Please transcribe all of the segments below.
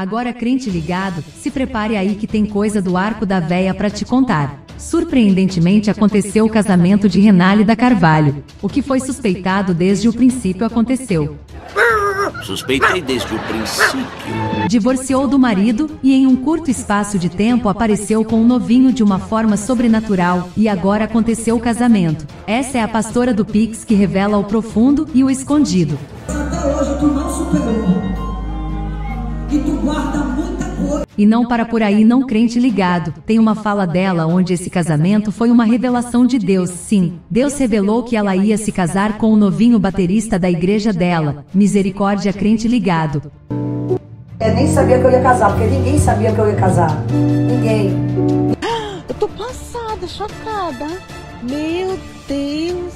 Agora, crente ligado, se prepare aí que tem coisa do arco da véia pra te contar. Surpreendentemente aconteceu o casamento de Renalida da Carvalho. O que foi suspeitado desde o princípio aconteceu. Suspeitei desde o princípio. Divorciou do marido e em um curto espaço de tempo apareceu com um novinho de uma forma sobrenatural e agora aconteceu o casamento. Essa é a pastora do Pix que revela o profundo e o escondido. Até hoje tu não superou. E tu guarda muita coisa. E não para por aí não, crente ligado. Tem uma fala dela onde esse casamento foi uma revelação de Deus. Sim, Deus revelou que ela ia se casar com o novinho baterista da igreja dela. Misericórdia, crente ligado. Eu nem sabia que eu ia casar, porque ninguém sabia que eu ia casar. Ninguém. Eu tô passada, chocada. Meu Deus.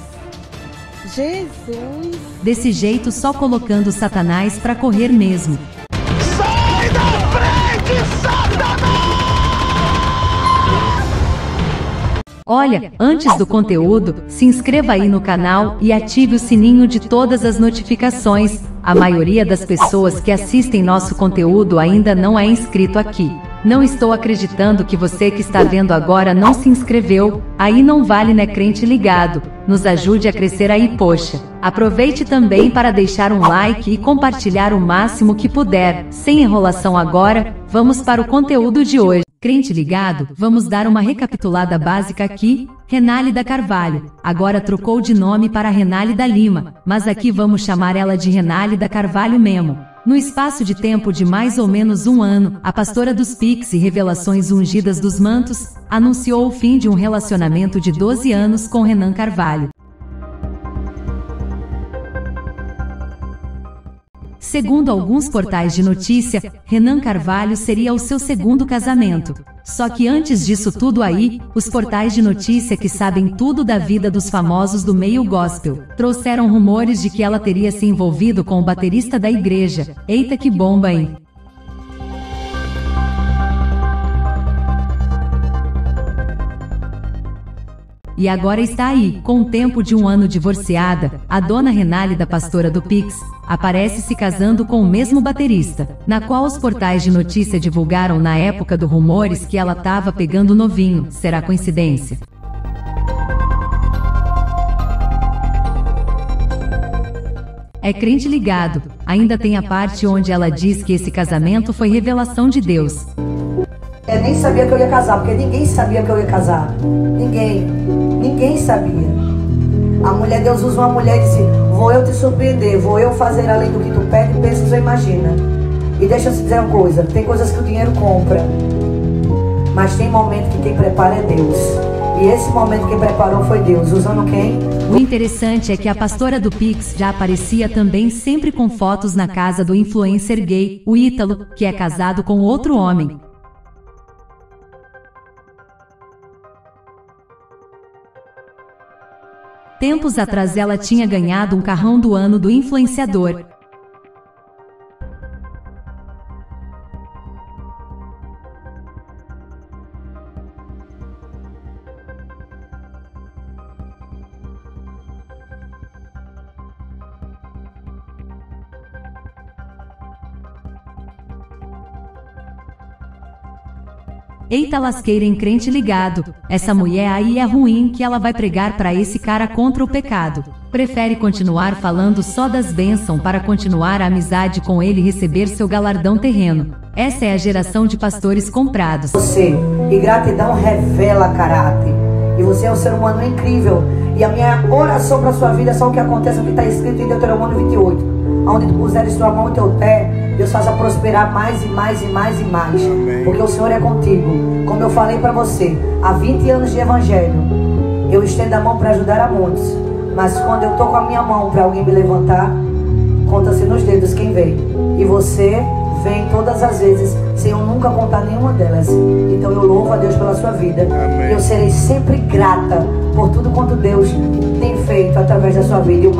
Jesus. Desse jeito, só colocando Satanás pra correr mesmo. Sai da frente, Satanás! Olha, antes do conteúdo, se inscreva aí no canal e ative o sininho de todas as notificações. A maioria das pessoas que assistem nosso conteúdo ainda não é inscrito aqui. Não estou acreditando que você que está vendo agora não se inscreveu. Aí não vale, né, crente ligado? Nos ajude a crescer aí, poxa. Aproveite também para deixar um like e compartilhar o máximo que puder. Sem enrolação agora, vamos para o conteúdo de hoje. Crente ligado, vamos dar uma recapitulada básica aqui. Renalida Carvalho, agora trocou de nome para Renalida Lima, mas aqui vamos chamar ela de Renalida Carvalho mesmo. No espaço de tempo de mais ou menos um ano, a pastora dos Pix e revelações ungidas dos mantos, anunciou o fim de um relacionamento de 12 anos com Renan Carvalho. Segundo alguns portais de notícia, Renan Carvalho seria o seu segundo casamento. Só que antes disso tudo aí, os portais de notícia que sabem tudo da vida dos famosos do meio gospel, trouxeram rumores de que ela teria se envolvido com o baterista da igreja. Eita que bomba, hein? E agora está aí, com o tempo de um ano divorciada, a dona Renalida, pastora do Pix, aparece se casando com o mesmo baterista, na qual os portais de notícia divulgaram na época dos rumores que ela tava pegando novinho. Será coincidência? É, crente ligado, ainda tem a parte onde ela diz que esse casamento foi revelação de Deus. Eu nem sabia que eu ia casar, porque ninguém sabia que eu ia casar. Ninguém sabia. A mulher, Deus usa uma mulher e disse: vou eu te surpreender, vou eu fazer além do que tu pede, pensas ou imagina. E deixa eu te dizer uma coisa, tem coisas que o dinheiro compra, mas tem momento que quem prepara é Deus. E esse momento que preparou foi Deus, usando quem? O interessante é que a pastora do Pix já aparecia também sempre com fotos na casa do influencer gay, o Ítalo, que é casado com outro homem. Tempos atrás ela tinha ganhado um carrão do ano do influenciador. Eita lasqueira, em crente ligado, essa mulher aí é ruim que ela vai pregar pra esse cara contra o pecado. Prefere continuar falando só das bênçãos para continuar a amizade com ele e receber seu galardão terreno. Essa é a geração de pastores comprados. Você, e gratidão revela caráter. E você é um ser humano incrível. E a minha oração pra sua vida é só o que acontece, o que tá escrito em Deuteronômio 28. Onde tu puseres tua mão e teu pé, Deus faça prosperar mais e mais e mais e mais. Amém. Porque o Senhor é contigo. Como eu falei para você, há 20 anos de evangelho, eu estendo a mão para ajudar a muitos, mas quando eu tô com a minha mão para alguém me levantar, conta-se nos dedos quem vem. E você vem todas as vezes, sem eu nunca contar nenhuma delas. Então eu louvo a Deus pela sua vida. Amém. Eu serei sempre grata por tudo quanto Deus tem feito através da sua vida.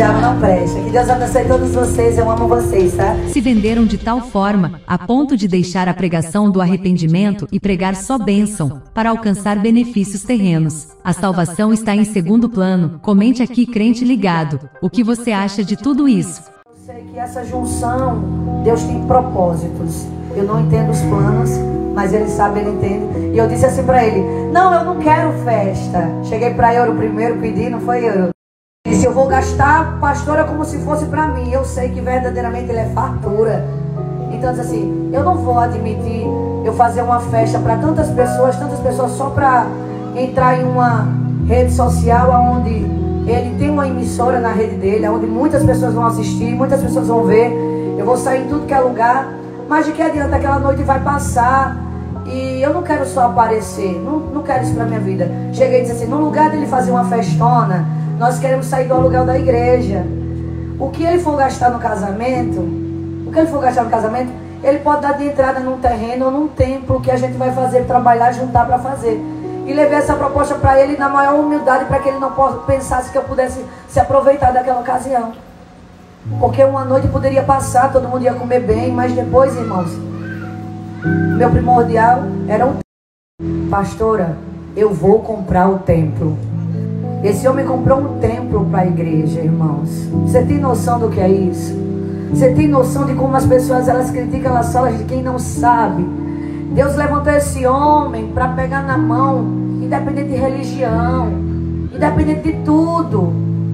diabo não presta. Que Deus abençoe todos vocês, eu amo vocês, tá? Se venderam de tal forma, a ponto de deixar a pregação do arrependimento e pregar só bênção, para alcançar benefícios terrenos. A salvação está em segundo plano. Comente aqui, crente ligado, o que você acha de tudo isso? Eu sei que essa junção, Deus tem propósitos. Eu não entendo os planos, mas ele sabe, ele entende. E eu disse assim pra ele: não, eu não quero festa. Cheguei pra Euro primeiro, pedi, não foi Euro? Disse: eu vou gastar, pastora, como se fosse pra mim. Eu sei que verdadeiramente ele é fartura. Então disse assim: eu não vou admitir eu fazer uma festa pra tantas pessoas só pra entrar em uma rede social onde ele tem uma emissora na rede dele, onde muitas pessoas vão assistir, muitas pessoas vão ver. Eu vou sair em tudo que é lugar. Mas de que adianta? Aquela noite vai passar e eu não quero só aparecer, não quero isso pra minha vida. Cheguei e disse assim: no lugar dele fazer uma festona, nós queremos sair do aluguel da igreja. O que ele for gastar no casamento, ele pode dar de entrada num terreno ou num templo que a gente vai fazer, trabalhar, juntar pra fazer. E levei essa proposta pra ele na maior humildade, pra que ele não pensasse que eu pudesse se aproveitar daquela ocasião. Porque uma noite poderia passar, todo mundo ia comer bem, mas depois, irmãos, meu primordial era o templo. Pastora, eu vou comprar o templo. Esse homem comprou um templo para a igreja, irmãos. Você tem noção do que é isso? Você tem noção de como as pessoas, elas criticam as salas de quem não sabe? Deus levantou esse homem para pegar na mão, independente de religião, independente de tudo,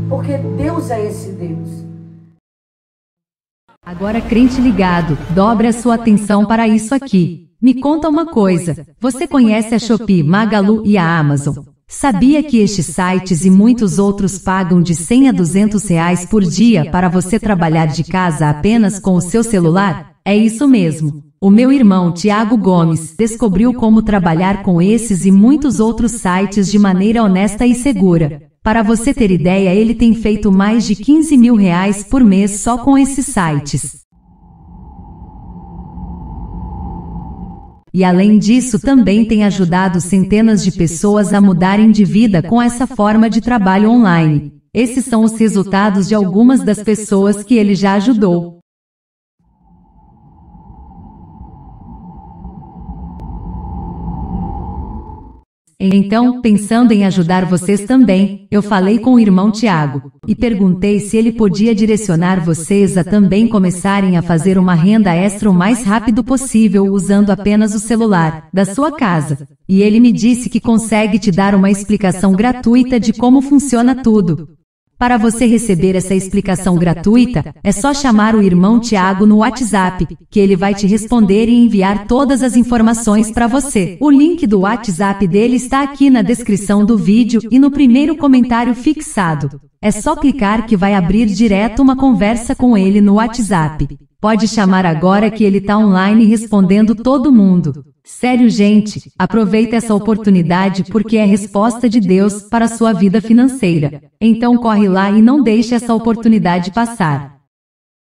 porque Deus é esse Deus. Agora, crente ligado, dobre a sua atenção para isso aqui. Me conta uma coisa, você conhece a Shopee, Magalu e a Amazon? Sabia que estes sites e muitos outros pagam de 100 a 200 reais por dia para você trabalhar de casa apenas com o seu celular? É isso mesmo. O meu irmão Thiago Gomes descobriu como trabalhar com esses e muitos outros sites de maneira honesta e segura. Para você ter ideia, ele tem feito mais de 15 mil reais por mês só com esses sites. E além disso, também tem ajudado centenas de pessoas a mudarem de vida com essa forma de trabalho online. Esses são os resultados de algumas das pessoas que ele já ajudou. Então, pensando em ajudar vocês também, eu falei com o irmão Thiago e perguntei se ele podia direcionar vocês a também começarem a fazer uma renda extra o mais rápido possível usando apenas o celular da sua casa. E ele me disse que consegue te dar uma explicação gratuita de como funciona tudo. Para você receber essa explicação gratuita, é só chamar o irmão Thiago no WhatsApp, que ele vai te responder e enviar todas as informações para você. O link do WhatsApp dele está aqui na descrição do vídeo e no primeiro comentário fixado. É só clicar que vai abrir direto uma conversa com ele no WhatsApp. Pode chamar agora que ele tá online respondendo todo mundo. Sério, gente, aproveita essa oportunidade porque é a resposta de Deus para a sua vida financeira. Então corre lá e não deixe essa oportunidade passar.